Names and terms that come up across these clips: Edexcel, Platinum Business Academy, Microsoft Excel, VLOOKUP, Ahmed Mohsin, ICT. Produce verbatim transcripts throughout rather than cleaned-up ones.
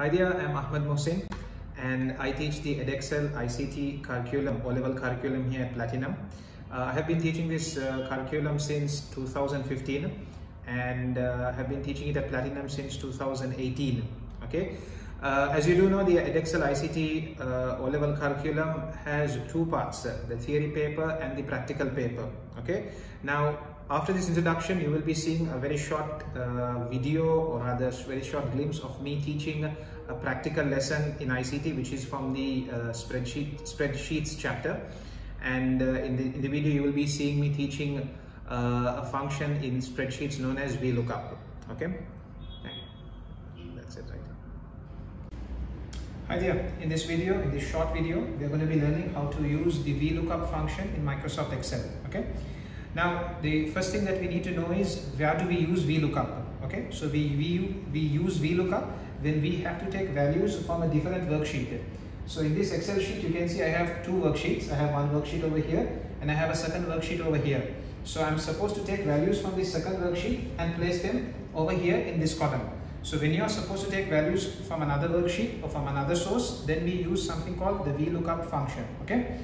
Hi there, I'm Ahmed Mohsin and I teach the Edexcel I C T curriculum, O-level curriculum here at Platinum. Uh, I have been teaching this uh, curriculum since two thousand fifteen and uh, I have been teaching it at Platinum since two thousand eighteen. Okay, uh, as you do know, the Edexcel I C T uh, O-level curriculum has two parts, the theory paper and the practical paper. Okay, now after this introduction, you will be seeing a very short uh, video or rather very short glimpse of me teaching a practical lesson in I C T, which is from the uh, spreadsheet spreadsheets chapter. And uh, in, the, in the video, you will be seeing me teaching uh, a function in spreadsheets known as VLOOKUP. Okay, that's it right now. Hi there. In this video, in this short video, we are going to be learning how to use the VLOOKUP function in Microsoft Excel. Okay. Now, the first thing that we need to know is where do we use VLOOKUP? Okay, so we, we, we use VLOOKUP when we have to take values from a different worksheet. So in this Excel sheet, you can see I have two worksheets. I have one worksheet over here and I have a second worksheet over here. So I'm supposed to take values from this second worksheet and place them over here in this column. So when you are supposed to take values from another worksheet or from another source, then we use something called the VLOOKUP function. Okay.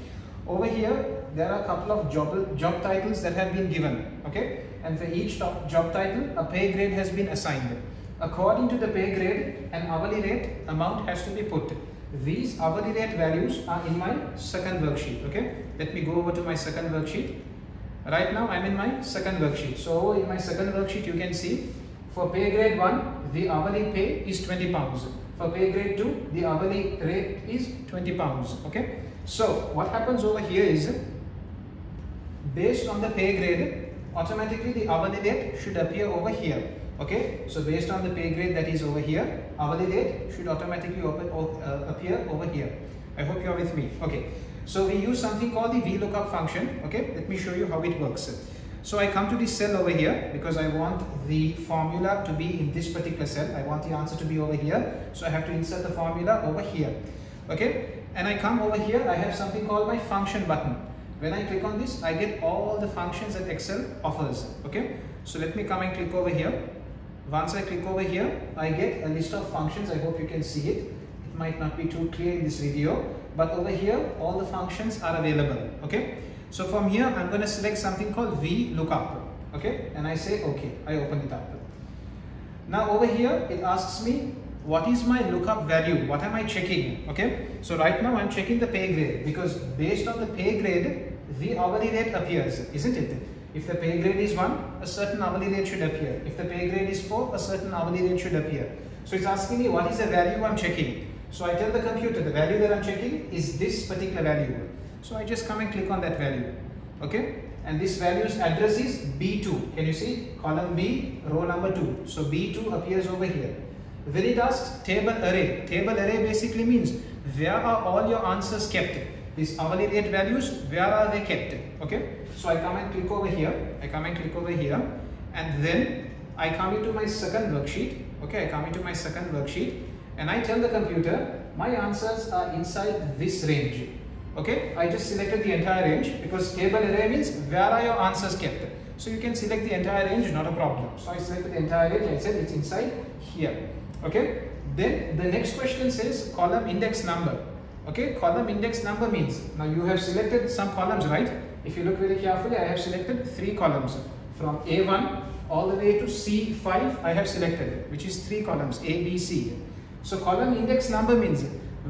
Over here, there are a couple of job, job titles that have been given, okay? And for each top job title, a pay grade has been assigned. According to the pay grade, an hourly rate amount has to be put. These hourly rate values are in my second worksheet, okay? Let me go over to my second worksheet. Right now, I'm in my second worksheet. So, in my second worksheet, you can see, for pay grade one, the hourly pay is twenty pounds. For pay grade two, the hourly rate is twenty pounds, okay? So, what happens over here is, based on the pay grade, automatically the hourly rate should appear over here. Okay, so based on the pay grade that is over here, hourly rate should automatically open, uh, appear over here. I hope you are with me. Okay, so we use something called the VLOOKUP function. Okay, let me show you how it works. So I come to this cell over here because I want the formula to be in this particular cell. I want the answer to be over here. So I have to insert the formula over here. Okay. And I come over here, I have something called my function button. When I click on this, I get all the functions that Excel offers, okay? So let me come and click over here. Once I click over here, I get a list of functions. I hope you can see it. It might not be too clear in this video, but over here, all the functions are available, okay? So from here, I'm gonna select something called VLOOKUP, okay? And I say, okay, I open it up. Now over here, it asks me, what is my lookup value? What am I checking? Okay, so right now I'm checking the pay grade because based on the pay grade, the hourly rate appears, isn't it? If the pay grade is one, a certain hourly rate should appear. If the pay grade is four, a certain hourly rate should appear. So it's asking me what is the value I'm checking. So I tell the computer the value that I'm checking is this particular value. So I just come and click on that value. Okay, and this value's address is B two. Can you see? Column B, row number two. So B two appears over here. When it asks table array, table array basically means where are all your answers kept? These hourly rate values, where are they kept? Okay, so I come and click over here, I come and click over here, and then I come into my second worksheet. Okay, I come into my second worksheet and I tell the computer my answers are inside this range. Okay, I just selected the entire range because table array means where are your answers kept. So you can select the entire range, not a problem. So I selected the entire range and I said it's inside here. Okay, then the next question says column index number. Okay, column index number means now you have selected some columns, right? If you look very carefully, I have selected three columns from A one all the way to C five. I have selected, which is three columns A, B, C. So column index number means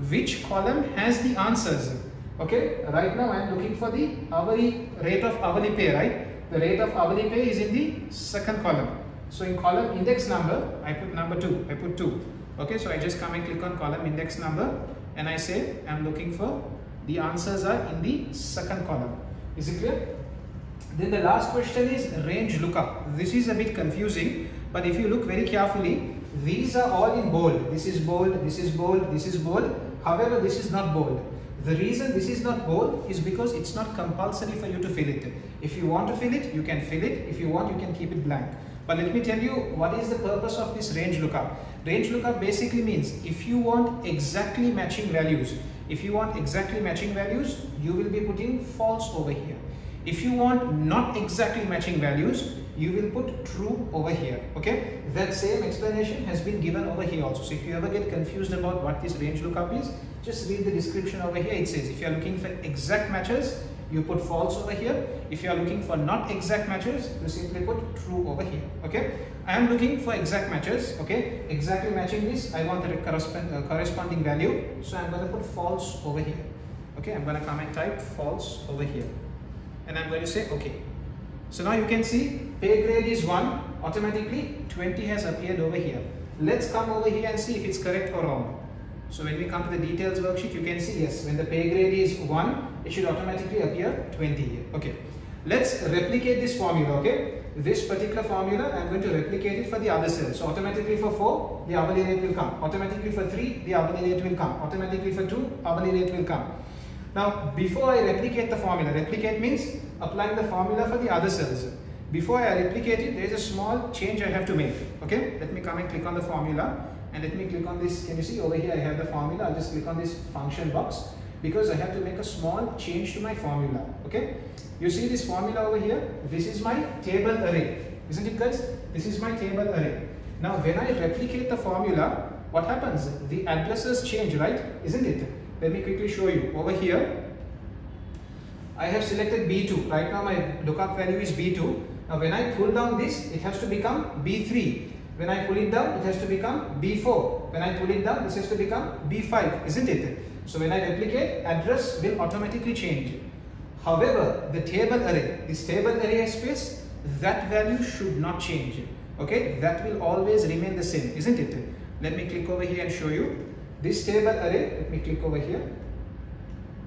which column has the answers. Okay, right now I am looking for the hourly rate of hourly pay, right? The rate of hourly pay is in the second column. So in column index number, I put number two, I put two. Okay, so I just come and click on column index number and I say I'm looking for the answers are in the second column. Is it clear? Then the last question is range lookup. This is a bit confusing, but if you look very carefully, these are all in bold. This is bold, this is bold, this is bold. However, this is not bold. The reason this is not bold is because it's not compulsory for you to fill it. If you want to fill it, you can fill it. If you want, you can keep it blank. But let me tell you what is the purpose of this range lookup. Range lookup basically means if you want exactly matching values, if you want exactly matching values, you will be putting false over here. If you want not exactly matching values, you will put true over here. Okay, that same explanation has been given over here also. So if you ever get confused about what this range lookup is, just read the description over here. It says if you are looking for exact matches, you put false over here. If you are looking for not exact matches, you simply put true over here. Okay, I am looking for exact matches. Okay, exactly matching this, I want the correspond, uh, corresponding value, so I'm going to put false over here. Okay, I'm going to come and type false over here, and I'm going to say okay. So now you can see pay grade is one, automatically twenty has appeared over here. Let's come over here and see if it's correct or wrong. So when we come to the details worksheet, you can see yes, when the pay grade is one, it should automatically appear twenty here. Okay, let's replicate this formula. Okay, this particular formula, I'm going to replicate it for the other cell. So automatically for four, the hourly rate will come. Automatically for three, the hourly rate will come. Automatically for two, hourly rate will come. Now, before I replicate the formula, replicate means applying the formula for the other cells. Before I replicate it, there is a small change I have to make. Okay, let me come and click on the formula, and let me click on this. Can you see over here I have the formula? I'll just click on this function box because I have to make a small change to my formula. Okay, you see this formula over here? This is my table array, isn't it guys? This is my table array. Now, when I replicate the formula, what happens? The addresses change, right? Isn't it? Let me quickly show you. Over here, I have selected B two. Right now my lookup value is B two. Now when I pull down this, it has to become B three. When I pull it down, it has to become B four. When I pull it down, this has to become B five, isn't it? So when I replicate, address will automatically change. However, the table array, this table array space, that value should not change. Okay, that will always remain the same, isn't it? Let me click over here and show you. This table array, let me click over here.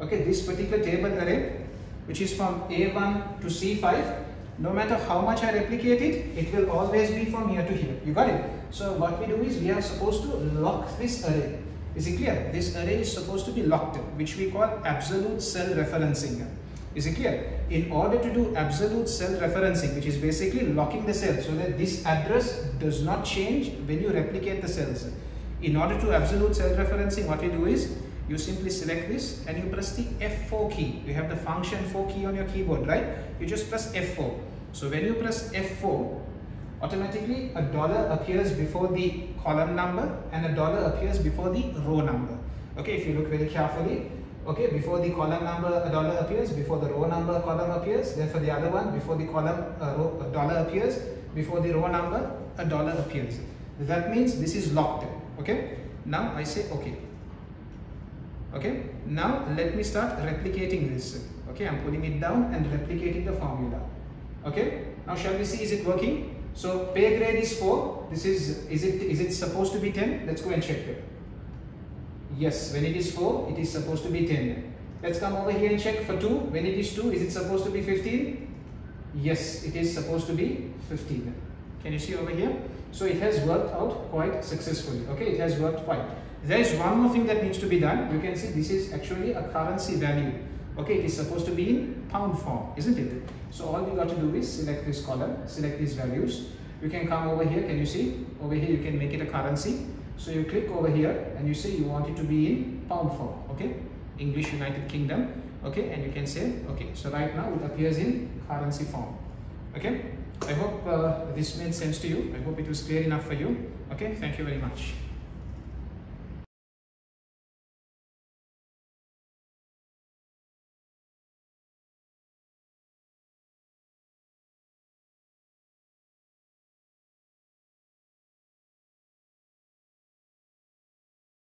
Okay, this particular table array, which is from A one to C five, no matter how much I replicate it, it will always be from here to here. You got it? So what we do is we are supposed to lock this array. Is it clear? This array is supposed to be locked, which we call absolute cell referencing. Is it clear? In order to do absolute cell referencing, which is basically locking the cell so that this address does not change when you replicate the cells. In order to absolute cell referencing, what you do is you simply select this and you press the F four key. You have the function four key on your keyboard, right? You just press F four. So when you press F four, automatically a dollar appears before the column number and a dollar appears before the row number. Okay, if you look very carefully, okay, before the column number a dollar appears, before the row number a column appears, then for the other one, before the column a, row, a dollar appears, before the row number a dollar appears. That means this is locked. Okay, now I say okay. Okay, now let me start replicating this. Okay, I'm pulling it down and replicating the formula. Okay, now shall we see, is it working? So pay grade is four. This is is it is it supposed to be ten? Let's go and check it. Yes, when it is four, it is supposed to be ten. Let's come over here and check for two. When it is two, is it supposed to be fifteen? Yes, it is supposed to be fifteen. Can you see over here? So it has worked out quite successfully. Okay, it has worked quite. There is one more thing that needs to be done. You can see this is actually a currency value. Okay, it is supposed to be in pound form, isn't it? So all we got to do is select this column, select these values. You can come over here, can you see? Over here you can make it a currency. So you click over here and you say you want it to be in pound form. Okay, English United Kingdom. Okay, and you can say okay. So right now it appears in currency form. Okay, I hope uh, this made sense to you. I hope it was clear enough for you. Okay, thank you very much.